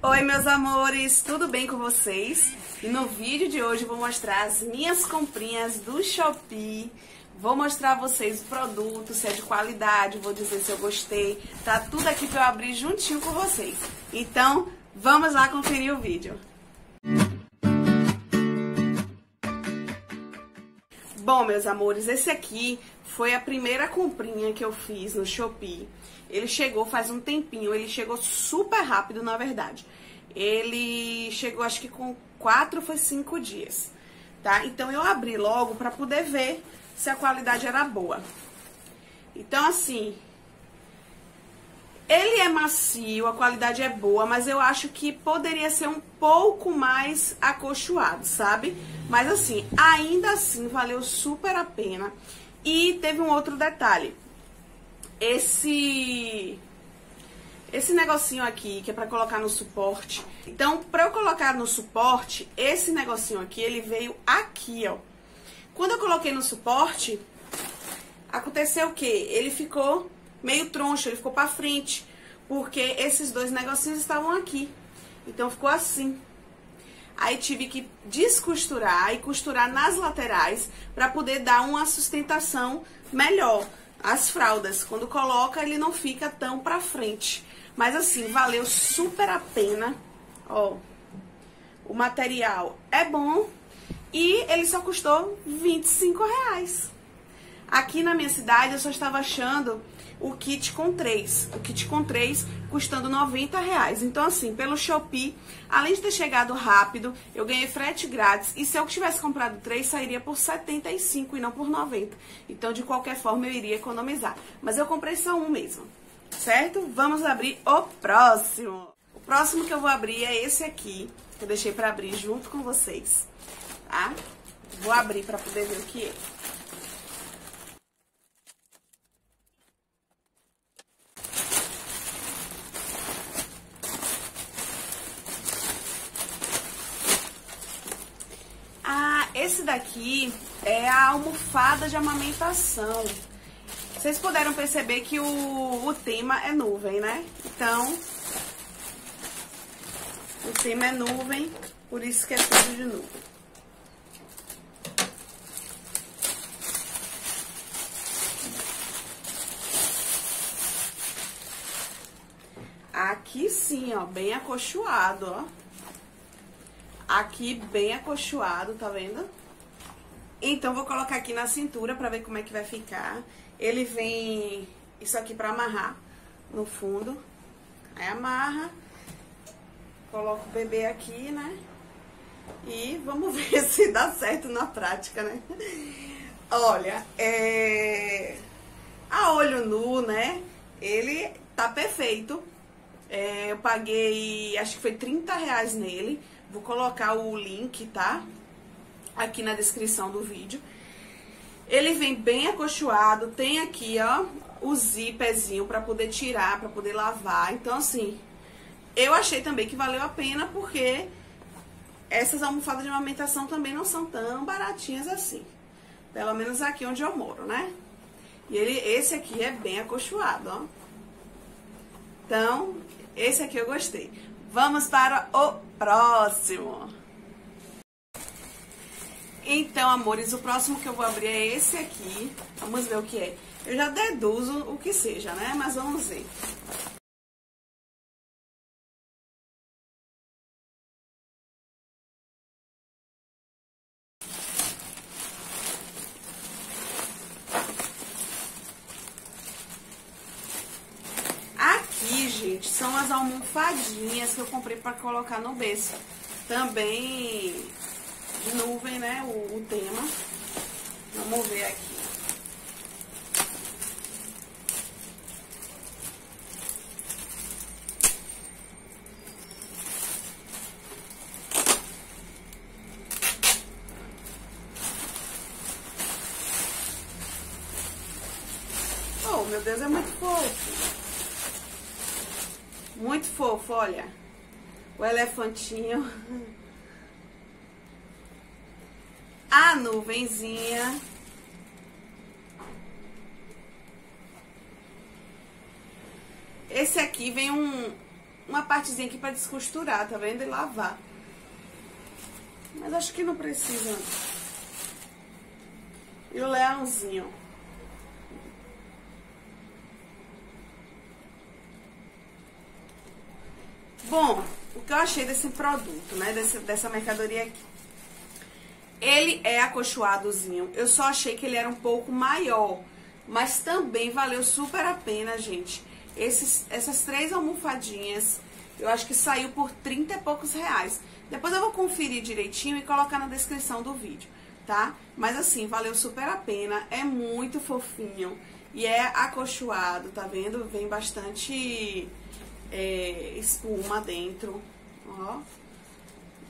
Oi meus amores, tudo bem com vocês? E no vídeo de hoje eu vou mostrar as minhas comprinhas do Shopee. Vou mostrar a vocês o produto, se é de qualidade, vou dizer se eu gostei. Tá tudo aqui pra eu abrir juntinho com vocês. Então, vamos lá conferir o vídeo. Bom, meus amores, esse aqui foi a primeira comprinha que eu fiz no Shopee. Ele chegou faz um tempinho, ele chegou super rápido, na verdade. Ele chegou, acho que com 4, foi 5 dias, tá? Então, eu abri logo pra poder ver se a qualidade era boa. Então, assim, ele é macio, a qualidade é boa, mas eu acho que poderia ser um pouco mais acolchoado, sabe? Mas, assim, ainda assim, valeu super a pena. E teve um outro detalhe. Esse negocinho aqui, que é pra colocar no suporte. Então, pra eu colocar no suporte, esse negocinho aqui, ele veio aqui, ó. Quando eu coloquei no suporte, aconteceu o quê? Ele ficou meio troncho, ele ficou pra frente, porque esses dois negocinhos estavam aqui. Então, ficou assim. Aí, tive que descosturar e costurar nas laterais pra poder dar uma sustentação melhor. As fraldas, quando coloca, ele não fica tão pra frente. Mas assim, valeu super a pena. Ó, o material é bom e ele só custou R$25. Aqui na minha cidade, eu só estava achando o kit com 3. O kit com 3 custando R$90. Então assim, pelo Shopee, além de ter chegado rápido, eu ganhei frete grátis. E se eu tivesse comprado 3, sairia por R$75 e não por R$90. Então, de qualquer forma, eu iria economizar. Mas eu comprei só um mesmo, certo? Vamos abrir o próximo. O próximo que eu vou abrir é esse aqui, que eu deixei pra abrir junto com vocês, tá? Vou abrir pra poder ver o que é. Esse daqui é a almofada de amamentação. Vocês puderam perceber que o tema é nuvem, né? Então, o tema é nuvem, por isso que é tudo de nuvem. Aqui sim, ó, bem acolchoado, ó. Aqui bem acolchoado, tá vendo? Então, vou colocar aqui na cintura pra ver como é que vai ficar. Ele vem isso aqui pra amarrar no fundo. Aí amarra, coloca o bebê aqui, né? E vamos ver se dá certo na prática, né? Olha, a olho nu, né? Ele tá perfeito. Eu paguei, acho que foi R$30 nele. Vou colocar o link, tá? Aqui na descrição do vídeo. Ele vem bem acolchoado, tem aqui, ó, o zíperzinho pra poder tirar, pra poder lavar. Então, assim, eu achei também que valeu a pena, porque essas almofadas de amamentação também não são tão baratinhas assim. Pelo menos aqui onde eu moro, né? E esse aqui é bem acolchoado, ó. Então, esse aqui eu gostei. Vamos para o próximo. Então, amores, o próximo que eu vou abrir é esse aqui. Vamos ver o que é. Eu já deduzo o que seja, né? Mas vamos ver. Gente, são as almofadinhas que eu comprei pra colocar no berço. Também de nuvem, né? O tema. Vamos ver aqui. Oh, meu Deus, é muito fofo. Muito fofo, olha. O elefantinho. A nuvenzinha. Esse aqui vem uma partezinha aqui pra descosturar, tá vendo? E lavar. Mas acho que não precisa. E o leãozinho. Bom, o que eu achei desse produto, né? Dessa mercadoria aqui. Ele é acolchoadozinho. Eu só achei que ele era um pouco maior. Mas também valeu super a pena, gente. Essas três almofadinhas, eu acho que saiu por 30 e poucos reais. Depois eu vou conferir direitinho e colocar na descrição do vídeo, tá? Mas assim, valeu super a pena. É muito fofinho. E é acolchoado, tá vendo? Vem bastante espuma dentro, ó.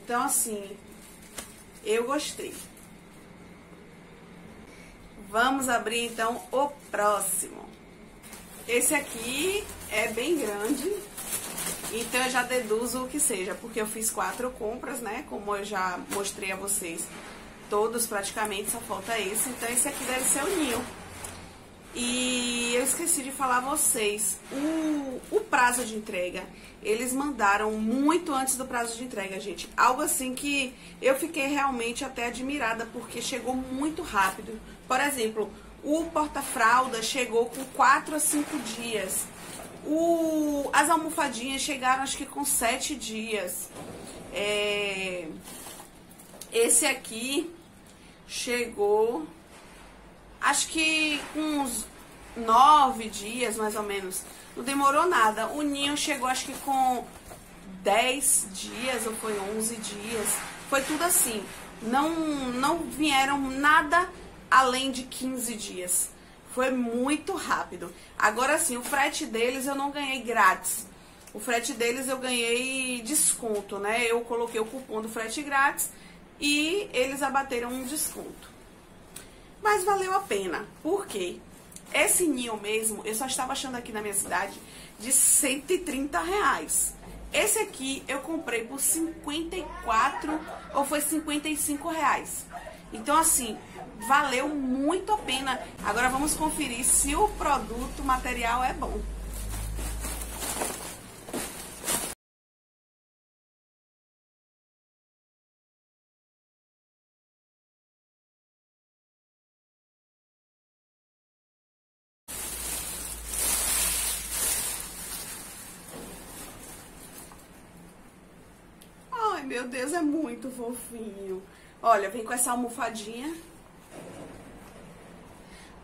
Então, assim, eu gostei. Vamos abrir, então, o próximo. Esse aqui é bem grande, então eu já deduzo o que seja, porque eu fiz 4 compras, né? Como eu já mostrei a vocês, todos praticamente, só falta esse. Então, esse aqui deve ser o Ninho. E eu esqueci de falar a vocês, o prazo de entrega, eles mandaram muito antes do prazo de entrega, gente. Algo assim que eu fiquei realmente até admirada, porque chegou muito rápido. Por exemplo, o porta-fralda chegou com 4 a 5 dias. As almofadinhas chegaram acho que com 7 dias. Esse aqui chegou... acho que uns 9 dias, mais ou menos. Não demorou nada. O Ninho chegou, acho que com 10 dias, ou foi 11 dias. Foi tudo assim. Não vieram nada além de 15 dias. Foi muito rápido. Agora sim, o frete deles eu não ganhei grátis. O frete deles eu ganhei desconto, né? Eu coloquei o cupom do frete grátis e eles abateram um desconto. Mas valeu a pena, porque esse Ninho mesmo, eu só estava achando aqui na minha cidade de 130 reais. Esse aqui eu comprei por 54 ou foi 55 reais. Então assim, valeu muito a pena. Agora vamos conferir se o produto, o material é bom. Meu Deus, é muito fofinho. Olha, vem com essa almofadinha.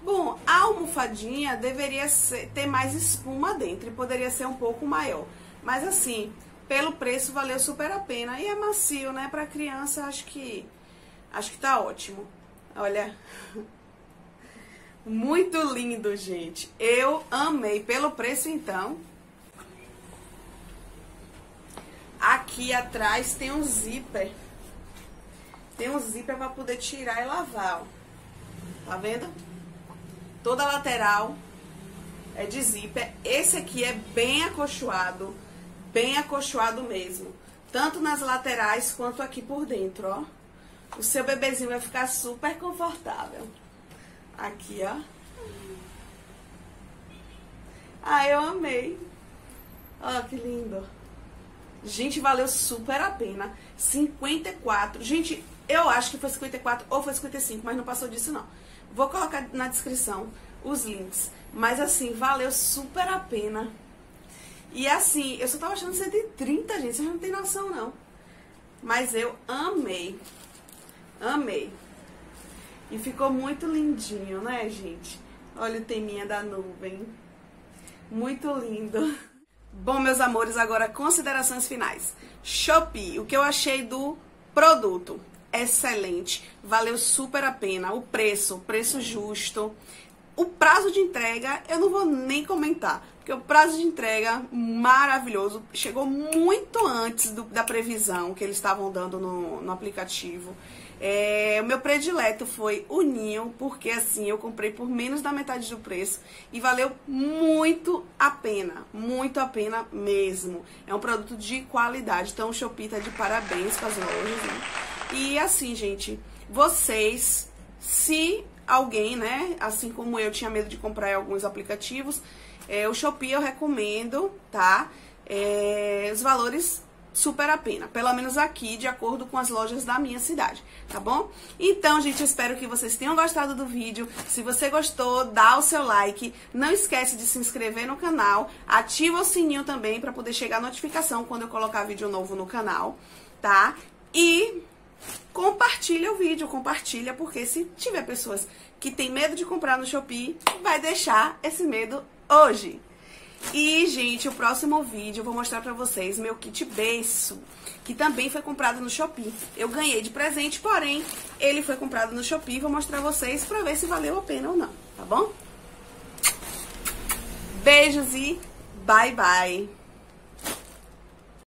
Bom, a almofadinha deveria ter mais espuma dentro e poderia ser um pouco maior. Mas assim, pelo preço valeu super a pena. E é macio, né? Pra criança, acho que tá ótimo. Olha. Muito lindo, gente. Eu amei. Pelo preço, então... Aqui atrás tem um zíper. Tem um zíper pra poder tirar e lavar, ó. Tá vendo? Toda a lateral é de zíper. Esse aqui é bem acolchoado mesmo. Tanto nas laterais quanto aqui por dentro, ó. O seu bebezinho vai ficar super confortável. Aqui, ó. Ah, eu amei. Ó, que lindo. Gente, valeu super a pena. 54. Gente, eu acho que foi 54 ou foi 55, mas não passou disso, não. Vou colocar na descrição os links. Mas, assim, valeu super a pena. E, assim, eu só tava achando 130, gente. Vocês não tem noção, não. Mas eu amei. Amei. E ficou muito lindinho, né, gente? Olha o teminha da nuvem. Muito lindo. Bom, meus amores, agora considerações finais. Shopee, o que eu achei do produto? Excelente, valeu super a pena. O preço justo. O prazo de entrega, eu não vou nem comentar, porque o prazo de entrega, maravilhoso. Chegou muito antes da previsão que eles estavam dando no aplicativo. O meu predileto foi o Ninho, porque assim, eu comprei por menos da metade do preço e valeu muito a pena mesmo. É um produto de qualidade, então o Shopee tá de parabéns com as lojas, né? E assim, gente, vocês, se alguém, né, assim como eu tinha medo de comprar em alguns aplicativos, o Shopee eu recomendo, tá? os valores super a pena, pelo menos aqui, de acordo com as lojas da minha cidade, tá bom? Então, gente, eu espero que vocês tenham gostado do vídeo. Se você gostou, dá o seu like, não esquece de se inscrever no canal, ativa o sininho também para poder chegar a notificação quando eu colocar vídeo novo no canal, tá? E compartilha o vídeo, compartilha, porque se tiver pessoas que tem medo de comprar no Shopee, vai deixar esse medo hoje. E, gente, o próximo vídeo eu vou mostrar pra vocês meu kit beiço, que também foi comprado no Shopee. Eu ganhei de presente, porém, ele foi comprado no Shopee. Vou mostrar vocês pra ver se valeu a pena ou não, tá bom? Beijos e bye bye!